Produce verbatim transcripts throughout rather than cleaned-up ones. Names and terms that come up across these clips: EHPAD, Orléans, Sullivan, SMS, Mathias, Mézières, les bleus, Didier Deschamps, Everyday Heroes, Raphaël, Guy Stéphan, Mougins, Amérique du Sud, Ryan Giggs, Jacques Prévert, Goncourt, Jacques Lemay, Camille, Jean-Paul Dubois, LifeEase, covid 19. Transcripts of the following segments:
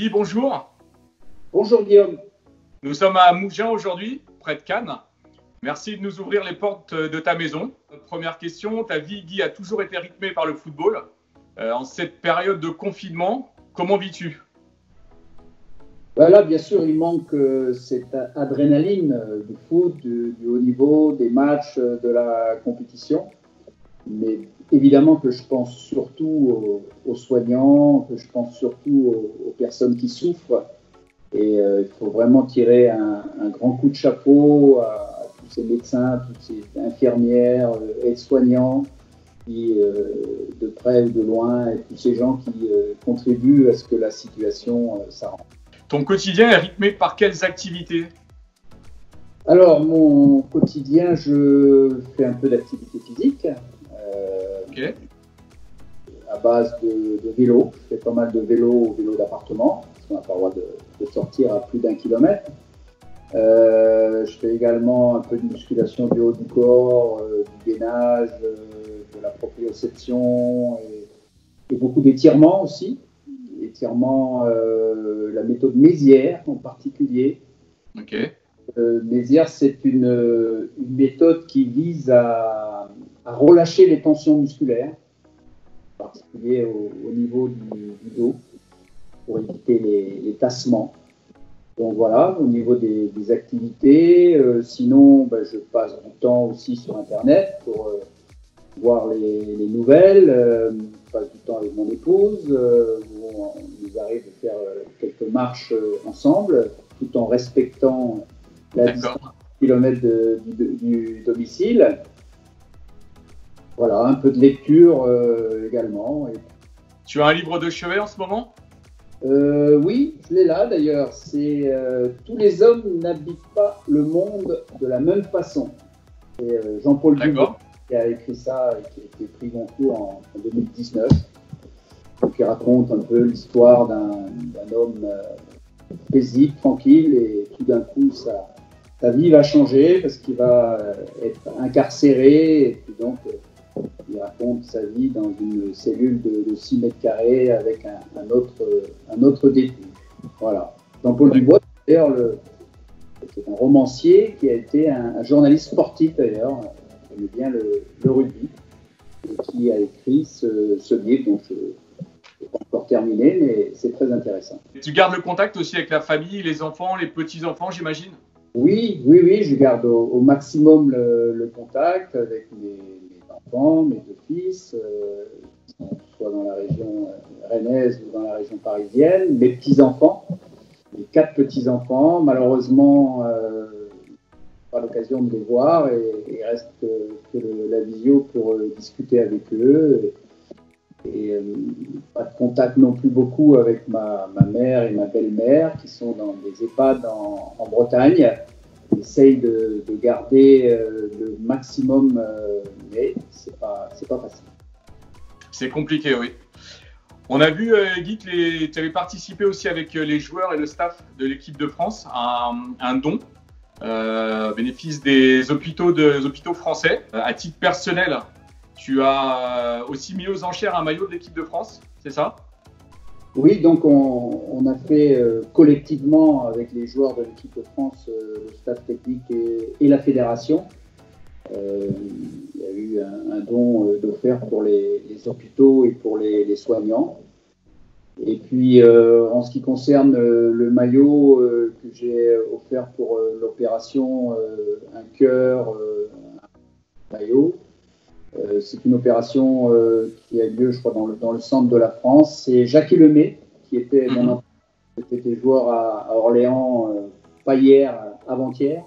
Guy, bonjour. Bonjour Guillaume. Nous sommes à Mougins aujourd'hui, près de Cannes. Merci de nous ouvrir les portes de ta maison. Première question, ta vie, Guy, a toujours été rythmée par le football. Euh, en cette période de confinement, comment vis-tu? Là, bien sûr, il manque euh, cette adrénaline euh, du foot, du, du haut niveau, des matchs, euh, de la compétition. Mais évidemment que je pense surtout aux, aux soignants, que je pense surtout aux, aux personnes qui souffrent. Et euh, il faut vraiment tirer un, un grand coup de chapeau à, à tous ces médecins, toutes ces infirmières, euh, aides-soignants, qui, euh, de près ou de loin, et tous ces gens qui euh, contribuent à ce que la situation euh, s'arrange. Ton quotidien est rythmé par quelles activités? Alors, mon quotidien, je fais un peu d'activité physique, euh, okay. à base de, de vélo. Je fais pas mal de vélo, vélo d'appartement, parce qu'on n'a pas le droit de, de sortir à plus d'un kilomètre. Euh, je fais également un peu de musculation du haut du corps, euh, du gainage, euh, de la proprioception et, et beaucoup d'étirements aussi. Étirements, euh, la méthode Mézières en particulier. Okay. Euh, Mézières, c'est une, une méthode qui vise à, à relâcher les tensions musculaires, en particulier au, au niveau du, du dos, pour éviter les, les tassements. Donc voilà, au niveau des, des activités. Euh, sinon, ben, je passe du temps aussi sur Internet pour euh, voir les, les nouvelles. Euh, je passe du temps avec mon épouse. Euh, on nous arrive de faire quelques marches ensemble, tout en respectant la distance kilomètre de, du, du domicile. Voilà, un peu de lecture euh, également. Et... Tu as un livre de chevet en ce moment? euh, Oui, je l'ai là d'ailleurs. C'est euh, Tous les hommes n'habitent pas le monde de la même façon. C'est euh, Jean-Paul Dubois qui a écrit ça et qui a été pris Goncourt en, en deux mille dix-neuf. Qui raconte un peu l'histoire d'un homme euh, paisible, tranquille, et tout d'un coup, sa, sa vie va changer parce qu'il va euh, être incarcéré. Et puis donc, euh, il raconte sa vie dans une cellule de, de six mètres carrés avec un, un, autre, euh, un autre détenu. Voilà. Jean-Paul Dubois, d'ailleurs, c'est un romancier qui a été un, un journaliste sportif, d'ailleurs, il aimait bien le, le rugby, et qui a écrit ce, ce livre. Donc, je, pas encore terminé, mais c'est très intéressant. Et tu gardes le contact aussi avec la famille, les enfants, les petits-enfants, j'imagine? Oui, oui, oui, je garde au, au maximum le, le contact avec mes, mes enfants, mes deux fils, euh, soit dans la région euh, rennaise ou dans la région parisienne, mes petits-enfants, mes quatre petits-enfants. Malheureusement, euh, pas l'occasion de les voir et il reste euh, que le, la visio pour euh, discuter avec eux. Et, Et euh, pas de contact non plus beaucoup avec ma, ma mère et ma belle-mère qui sont dans des EHPAD en, en Bretagne. J'essaye de, de garder euh, le maximum, euh, mais c'est pas, c'est pas facile. C'est compliqué, oui. On a vu, euh, Guy, que tu avais participé aussi avec les joueurs et le staff de l'équipe de France à un, un don euh, bénéfice des hôpitaux, de, des hôpitaux français. À titre personnel, tu as aussi mis aux enchères un maillot de l'équipe de France, c'est ça? Oui, donc on, on a fait euh, collectivement avec les joueurs de l'équipe de France, euh, le staff technique et, et la fédération. Euh, il y a eu un, un don euh, d'offert pour les, les hôpitaux et pour les, les soignants. Et puis euh, en ce qui concerne euh, le maillot euh, que j'ai offert pour euh, l'opération euh, Un cœur, euh, un maillot. Euh, c'est une opération euh, qui a lieu, je crois, dans le, dans le centre de la France. C'est Jacques Lemay, qui était mon mmh. joueur à, à Orléans, euh, pas hier, avant-hier,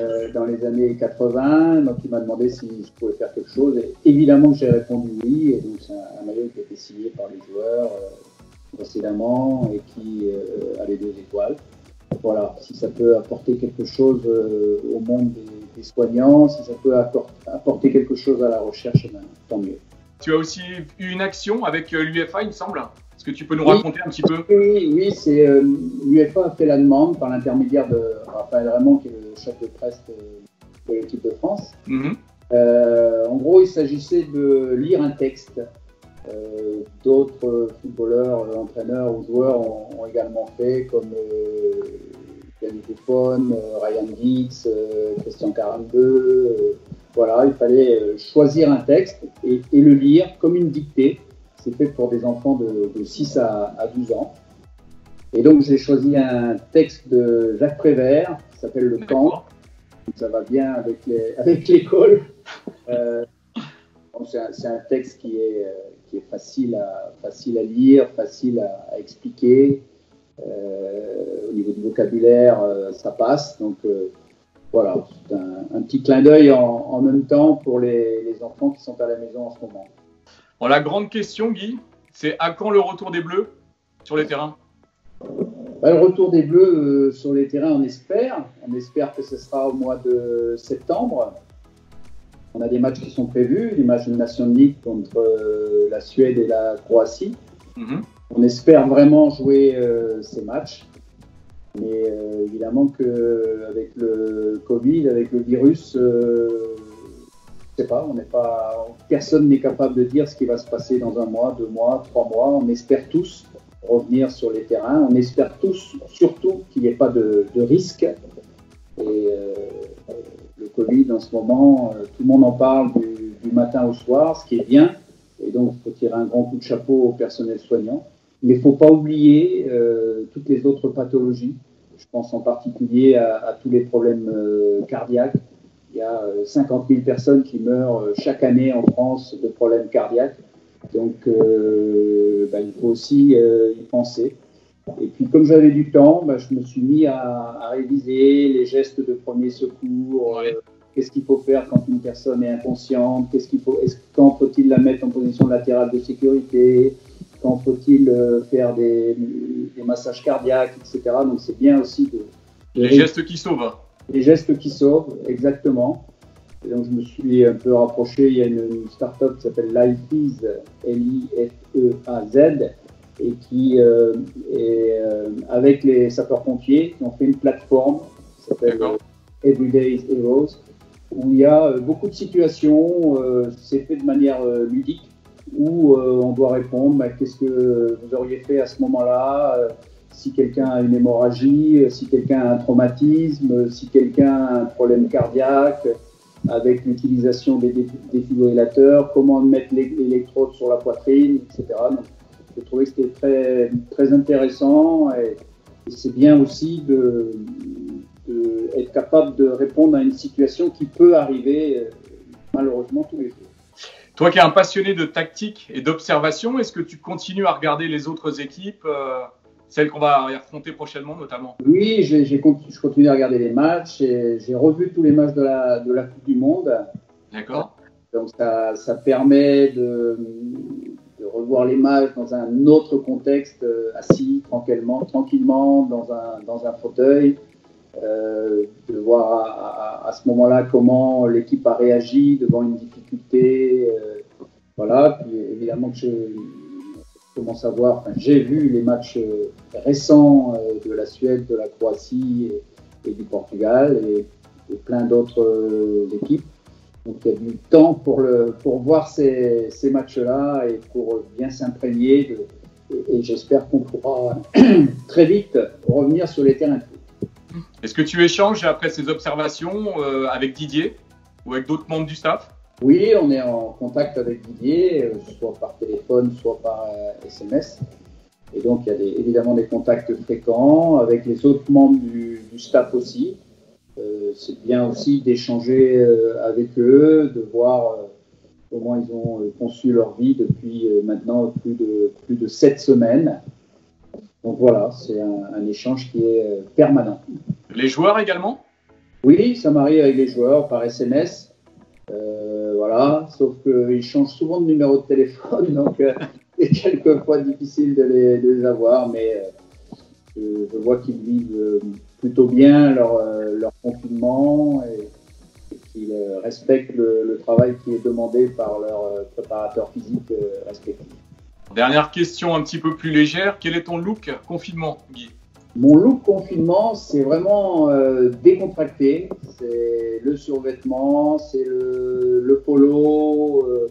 euh, dans les années quatre-vingt. Donc, il m'a demandé si je pouvais faire quelque chose. Et évidemment que j'ai répondu oui. Et donc, c'est un, un maillot qui a été signé par les joueurs euh, précédemment et qui euh, a les deux étoiles. Voilà, si ça peut apporter quelque chose euh, au monde des des soignants, si ça peut apporter quelque chose à la recherche, ben, tant mieux. Tu as aussi eu une action avec l'U F A, il me semble. Est-ce que tu peux nous oui, raconter un petit peu? Oui, oui, c'est euh, l'U F A a fait la demande par l'intermédiaire de Raphaël qui est le chef de presse de, de l'équipe de France. Mm-hmm. euh, en gros, il s'agissait de lire un texte Euh, D'autres footballeurs, entraîneurs ou joueurs ont, ont également fait, comme euh, Guy Stéphan, euh, Ryan Giggs, euh, Christian quarante-deux. Euh, voilà, il fallait choisir un texte et, et le lire comme une dictée. C'est fait pour des enfants de, de six à, à douze ans. Et donc j'ai choisi un texte de Jacques Prévert qui s'appelle Le Camp. Ça va bien avec les, avec l'école. Euh, C'est un, un texte qui est, qui est facile, à, facile à lire, facile à, à expliquer. Euh, au niveau du vocabulaire, euh, ça passe. Donc euh, voilà, c'est un, un petit clin d'œil en, en même temps pour les, les enfants qui sont à la maison en ce moment. Bon, la grande question, Guy, c'est à quand le retour des Bleus sur les terrains? Ben, le retour des Bleus euh, sur les terrains, on espère. On espère que ce sera au mois de septembre. On a des matchs qui sont prévus, des matchs de Nations League contre euh, la Suède et la Croatie. Mmh. On espère vraiment jouer euh, ces matchs. Mais euh, évidemment qu'avec le Covid, avec le virus, euh, je ne sais pas, on n'est pas, personne n'est capable de dire ce qui va se passer dans un mois, deux mois, trois mois. On espère tous revenir sur les terrains. On espère tous, surtout, qu'il n'y ait pas de, de risque. Et, euh, le Covid, en ce moment, euh, tout le monde en parle du, du matin au soir, ce qui est bien. Et donc, il faut tirer un grand coup de chapeau au personnel soignant. Mais il ne faut pas oublier euh, toutes les autres pathologies. Je pense en particulier à, à tous les problèmes euh, cardiaques. Il y a euh, cinquante mille personnes qui meurent euh, chaque année en France de problèmes cardiaques. Donc, euh, bah, il faut aussi euh, y penser. Et puis, comme j'avais du temps, bah, je me suis mis à, à réviser les gestes de premier secours. Ouais. Euh, qu'est-ce qu'il faut faire quand une personne est inconsciente? Qu'est-ce qu'il faut, est-ce, quand faut-il la mettre en position latérale de sécurité? Quand faut-il euh, faire des, des massages cardiaques, et cetera. Donc, c'est bien aussi de... de les gestes qui sauvent. Les gestes qui sauvent, exactement. Et donc, je me suis un peu rapproché. Il y a une, une start-up qui s'appelle LifeEase, L I F E A Z, et qui, euh, est, euh, avec les sapeurs-pompiers, qui ont fait une plateforme qui s'appelle Everyday Heroes, où il y a euh, beaucoup de situations, euh, c'est fait de manière euh, ludique, où euh, on doit répondre bah, qu'est-ce que vous auriez fait à ce moment-là, euh, si quelqu'un a une hémorragie, si quelqu'un a un traumatisme, si quelqu'un a un problème cardiaque, avec l'utilisation des défibrillateurs, comment mettre l'électrode sur la poitrine, et cetera. Donc, j'ai trouvé que c'était très, très intéressant et, et c'est bien aussi de, de être capable de répondre à une situation qui peut arriver malheureusement tous les jours. Toi qui es un passionné de tactique et d'observation, est-ce que tu continues à regarder les autres équipes, euh, celles qu'on va affronter prochainement notamment? Oui, j'ai, j'ai continu, je continue à regarder les matchs et j'ai revu tous les matchs de la, de la Coupe du Monde. D'accord. Donc ça, ça permet de... revoir les matchs dans un autre contexte, euh, assis tranquillement, tranquillement dans un, dans un fauteuil, euh, de voir à, à, à ce moment-là comment l'équipe a réagi devant une difficulté. Euh, voilà, puis évidemment que je commence à voir, enfin, j'ai vu les matchs récents euh, de la Suède, de la Croatie et, et du Portugal et, et plein d'autres euh, équipes. Donc il y a du temps pour, le, pour voir ces, ces matchs-là et pour bien s'imprégner. Et, et j'espère qu'on pourra très vite revenir sur les terrains de foot. Est-ce que tu échanges après ces observations euh, avec Didier ou avec d'autres membres du staff? Oui, on est en contact avec Didier, euh, soit par téléphone, soit par euh, S M S. Et donc il y a des, évidemment des contacts fréquents avec les autres membres du, du staff aussi. Euh, c'est bien aussi d'échanger euh, avec eux, de voir euh, comment ils ont euh, conçu leur vie depuis euh, maintenant plus de, plus de sept semaines. Donc voilà, c'est un, un échange qui est euh, permanent. Les joueurs également? Oui, ça m'arrive avec les joueurs par S M S. Euh, voilà, sauf qu'ils changent souvent de numéro de téléphone, donc euh, c'est quelquefois difficile de les, de les avoir, mais euh, je, je vois qu'ils vivent... Euh, plutôt bien leur, euh, leur confinement et, et qu'ils euh, respectent le, le travail qui est demandé par leur préparateur physique euh, respectif. Dernière question un petit peu plus légère, quel est ton look confinement, Guy? Mon look confinement, c'est vraiment euh, décontracté, c'est le survêtement, c'est le, le polo, euh,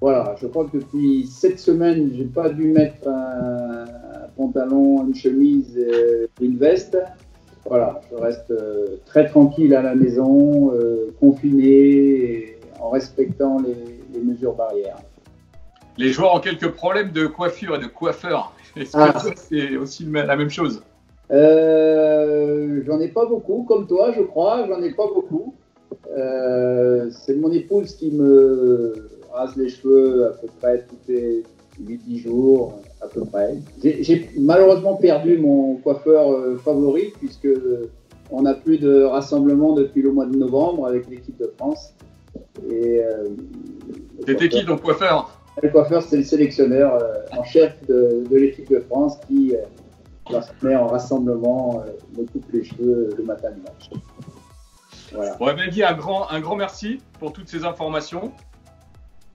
Voilà, je crois que depuis sept semaines, j'ai pas dû mettre un pantalon, une chemise, une veste. Voilà, je reste très tranquille à la maison, confiné, en respectant les, les mesures barrières. Les joueurs ont quelques problèmes de coiffure et de coiffeur. Est-ce ah. que c'est aussi la même chose? euh, J'en ai pas beaucoup, comme toi, je crois. J'en ai pas beaucoup. Euh, c'est mon épouse qui me rase les cheveux à peu près tous les huit dix jours, à peu près. J'ai malheureusement perdu mon coiffeur euh, favori, puisque on n'a plus de rassemblement depuis le mois de novembre avec l'équipe de France. Et euh, c'était qui ton coiffeur? Le coiffeur, c'est le sélectionneur euh, en chef de, de l'équipe de France qui, euh, lorsqu'on met en rassemblement, euh, me coupe les cheveux le matin du match. Voilà. Bon, ben Guy, un grand, un grand merci pour toutes ces informations.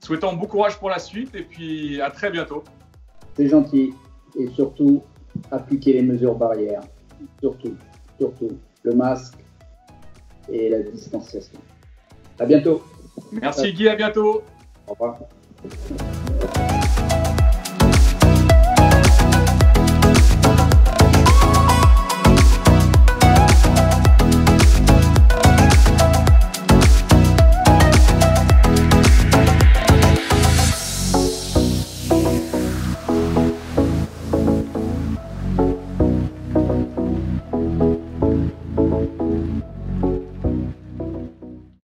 Souhaitant bon courage pour la suite et puis à très bientôt. C'est gentil. Et surtout, appliquer les mesures barrières. Surtout, surtout, le masque et la distanciation. À bientôt. Merci Guy, à bientôt. Au revoir.